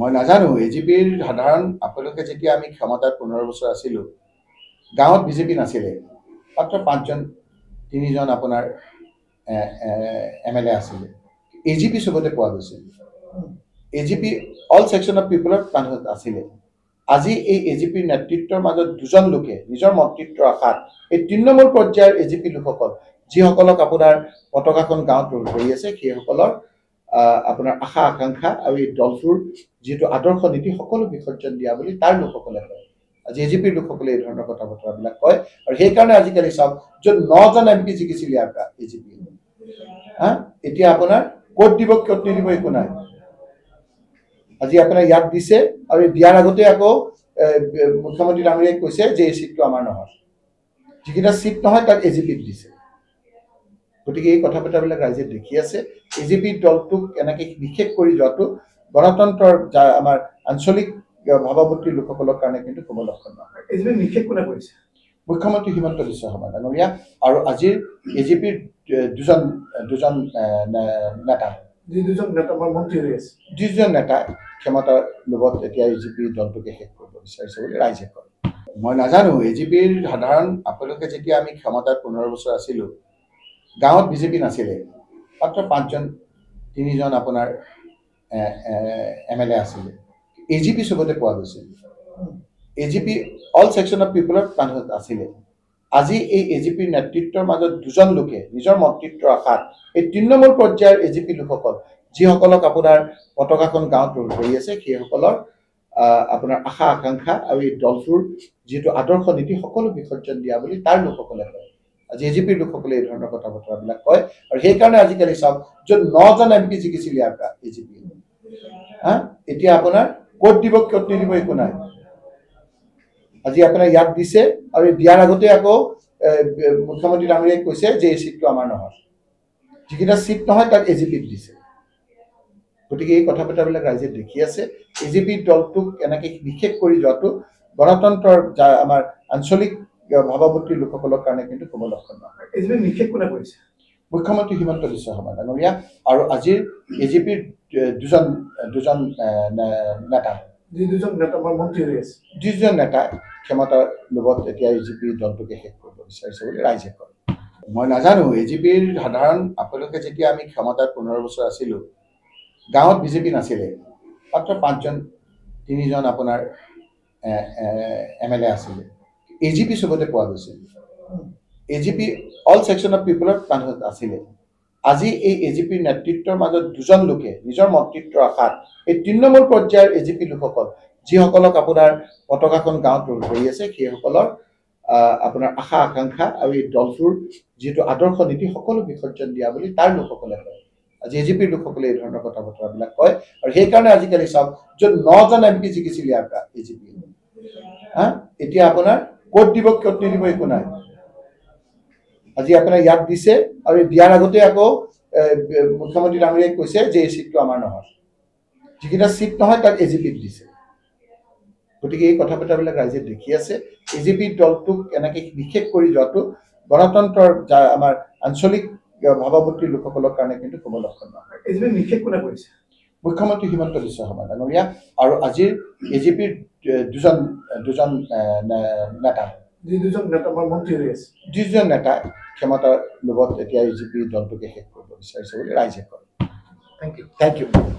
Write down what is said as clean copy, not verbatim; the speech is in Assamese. মই নাজানো এজিপিৰ সাধাৰণ আপোনালোকে যেতিয়া আমি ক্ষমতাত 15 বছৰ আছিলোঁ, গাঁৱত বিজেপি নাছিলে, মাত্ৰ 5জন 3জন আপোনাৰ MLA আছিলে। AGP চবতে পোৱা গৈছিল, AGP অল ছেকশ্যন অফ পিপলৰ মানুহ আছিলে। আজি এই AGPৰ নেতৃত্বৰ মাজত 2জন লোকে নিজৰ মন্ত্ৰিত্বৰ আশাত এই তৃণমূল পৰ্যায়ৰ AGP লোকসকল, যিসকলক আপোনাৰ পতাকাখন গাঁৱত ধৰি আছে, সেইসকলৰ আপোনাৰ আশা আকাংক্ষা আৰু এই দলটোৰ যিটো আদৰ্শ নীতি সকলো বিসৰ্জন দিয়া বুলি তাৰ লোকসকলে কয়। আজি AGPৰ লোকসকলে এই ধৰণৰ কথা বতৰাবিলাক কয়, আৰু সেইকাৰণে আজিকালি চাওক য'ত 9জন MP জিকিছিলে আপোনাৰ AGP, এতিয়া আপোনাৰ ক'ত দিব ক'ত নিদিব একো নাই। আজি আপোনাৰ ইয়াত দিছে, আৰু দিয়াৰ আগতে আকৌ মুখ্যমন্ত্ৰী ডাঙৰীয়াই কৈছে যে এই চিটটো আমাৰ নহয়, যিকেইটা চিট নহয় তাত AGPত দিছে। গতিকে এই কথা বতৰাবিলাক ৰাইজে দেখি আছে। AGP দলটোক এনেকৈ বিশেষ কৰি যোৱাটো গণতন্ত্ৰৰ যাৰ আমাৰ আঞ্চলিক ভাৱাৱৰ্তী লোকসকলৰ কাৰণে কিন্তু শুভ লক্ষণ নহয়। AGP বিশেষ কোনে কৰিছে? মুখ্যমন্ত্ৰী হিমন্ত বিশ্ব শৰ্মা ডাঙৰীয়া আৰু আজিৰ AGPৰ দুজন নেতা, যিজন নেতা ক্ষমতাৰ লোভত এতিয়া AGP দলটোকে শেষ কৰিব বিচাৰিছে বুলি ৰাইজে কয়। মই নাজানো AGPৰ সাধাৰণ আপোনালোকে যেতিয়া আমি ক্ষমতাত 15 বছৰ আছিলোঁ, গাঁৱত বিজেপি নাছিলে, মাত্ৰ 5জন 3জন আপোনাৰ MLA আছিলে। AGP চবতে পোৱা গৈছিল, AGP অল ছেকশ্যন অফ পিপলৰ মানুহ আছিলে। আজি এই AGPৰ নেতৃত্বৰ মাজত 2জন লোকে নিজৰ মন্ত্ৰিত্বৰ আশাত এই তৃণমূল পৰ্যায়ৰ AGP লোকসকল, যিসকলক আপোনাৰ পতাকাখন গাঁৱত ধৰি আছে, সেইসকলৰ আপোনাৰ আশা আকাংক্ষা আৰু এই দলটোৰ যিটো আদৰ্শ নীতি সকলো বিসৰ্জন দিয়া বুলি তাৰ লোকসকলে কয়। আজি AGPৰ লোকসকলে এই ধৰণৰ কথা বতৰাবিলাক কয়, আৰু সেইকাৰণে আজিকালি চাওক য'ত 9জন MP জিকিছিলে আপোনাৰ AGP, এতিয়া আপোনাৰ ক'ত দিব ক'ত নিদিব একো নাই। আজি আপোনাৰ ইয়াত দিছে, আৰু দিয়াৰ আগতে আকৌ মুখ্যমন্ত্ৰী ডাঙৰীয়াই কৈছে যে এই চিটটো আমাৰ নহয়, যিকেইটা চিট নহয় তাত AGPত দিছে। গতিকে এই কথা বতৰাবিলাক ৰাইজে দেখি আছে। AGP দলটোক এনেকৈ বিশেষ কৰি যোৱাটো গণতন্ত্ৰৰ যাৰ আমাৰ আঞ্চলিক ভাৱাৱৰ্তী লোকসকলৰ কাৰণে কিন্তু শুভ লক্ষণ নহয়। AGP বিশেষ কোনে কৰিছে? মুখ্যমন্ত্ৰী হিমন্ত বিশ্ব শৰ্মা ডাঙৰীয়া আৰু আজিৰ AGPৰ দুজন নেতা, যিজন নেতা ক্ষমতাৰ লোভত এতিয়া AGP দলটোকে শেষ কৰিব বিচাৰিছে বুলি ৰাইজে কয়। মই নাজানো AGPৰ সাধাৰণ আপোনালোকে যেতিয়া আমি ক্ষমতাত 15 বছৰ আছিলোঁ, গাঁৱত বিজেপি নাছিলে, মাত্ৰ 5জন 3জন আপোনাৰ MLA আছিলে। AGP চবতে পোৱা গৈছিল, AGP অল ছেকশ্যন অফ পিপলৰ মানুহ আছিলে। আজি এই AGPৰ নেতৃত্বৰ মাজত 2জন লোকে নিজৰ মন্ত্ৰিত্বৰ আশাত এই তৃণমূল পৰ্যায়ৰ AGP লোকসকল, যিসকলক আপোনাৰ পতাকাখন গাঁৱত ধৰি আছে, সেইসকলৰ আপোনাৰ আশা আকাংক্ষা আৰু এই দলটোৰ যিটো আদৰ্শ নীতি সকলো বিসৰ্জন দিয়া বুলি তাৰ লোকসকলে কয়। আজি AGPৰ লোকসকলে এই ধৰণৰ কথা বতৰাবিলাক কয়, আৰু সেইকাৰণে আজিকালি চাওক য'ত 9জন MP জিকিছিলে আপোনাৰ AGP, এতিয়া আপোনাৰ ক'ত দিব ক'ত নিদিব একো নাই। আজি আপোনাৰ ইয়াত দিছে, আৰু দিয়াৰ আগতে আকৌ মুখ্যমন্ত্ৰী ডাঙৰীয়াই কৈছে যে এই চিটটো আমাৰ নহয়, যিকেইটা চিট নহয় তাত AGPত দিছে। গতিকে এই কথা বতৰাবিলাক ৰাইজে দেখি আছে। AGP দলটোক এনেকৈ বিশেষ কৰি যোৱাটো গণতন্ত্ৰৰ যাৰ আমাৰ আঞ্চলিক ভাৱাৱৰ্তী লোকসকলৰ কাৰণে কিন্তু শুভ লক্ষণ নহয়। AGP বিশেষ কোনে কৰিছে? মুখ্যমন্ত্ৰী হিমন্ত বিশ্ব শৰ্মা ডাঙৰীয়া আৰু আজিৰ AGPৰ দুজন নেতা, যিজন নেতা ক্ষমতাৰ লোভত এতিয়া AGP দলটোকে শেষ কৰিব বিচাৰিছে বুলি ৰাইজে কয়। Thank U.